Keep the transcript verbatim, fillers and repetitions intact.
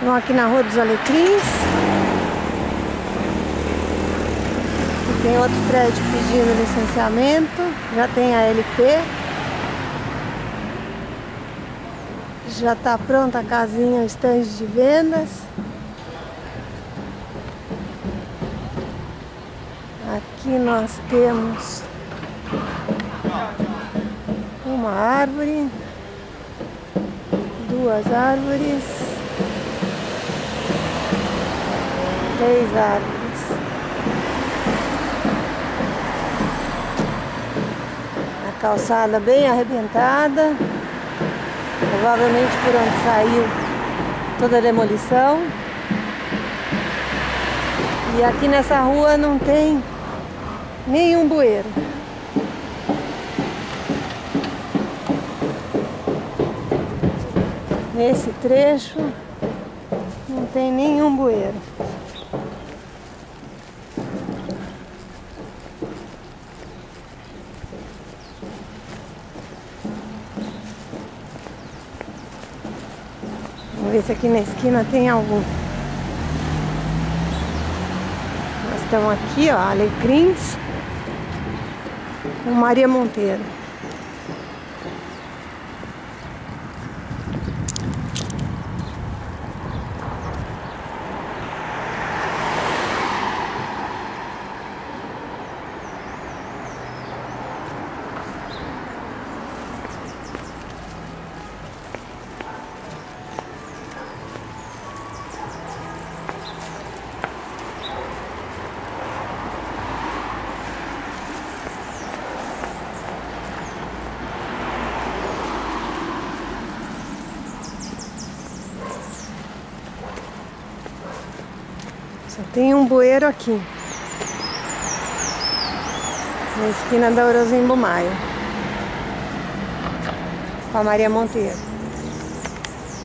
Vamos aqui na Rua dos Alecrins. E tem outro prédio pedindo licenciamento. Já tem a L P. Já está pronta a casinha, o stand de vendas. Aqui nós temos uma árvore, duas árvores, três árvores. A calçada bem arrebentada, provavelmente por onde saiu toda a demolição. E aqui nessa rua não tem nenhum bueiro. Nesse trecho não tem nenhum bueiro. Vamos ver se aqui na esquina tem algum. Nós estamos aqui, ó, Alecrins com Maria Monteiro. Tem um bueiro aqui, na esquina da Orozimbo Maia, com a Maria Monteiro.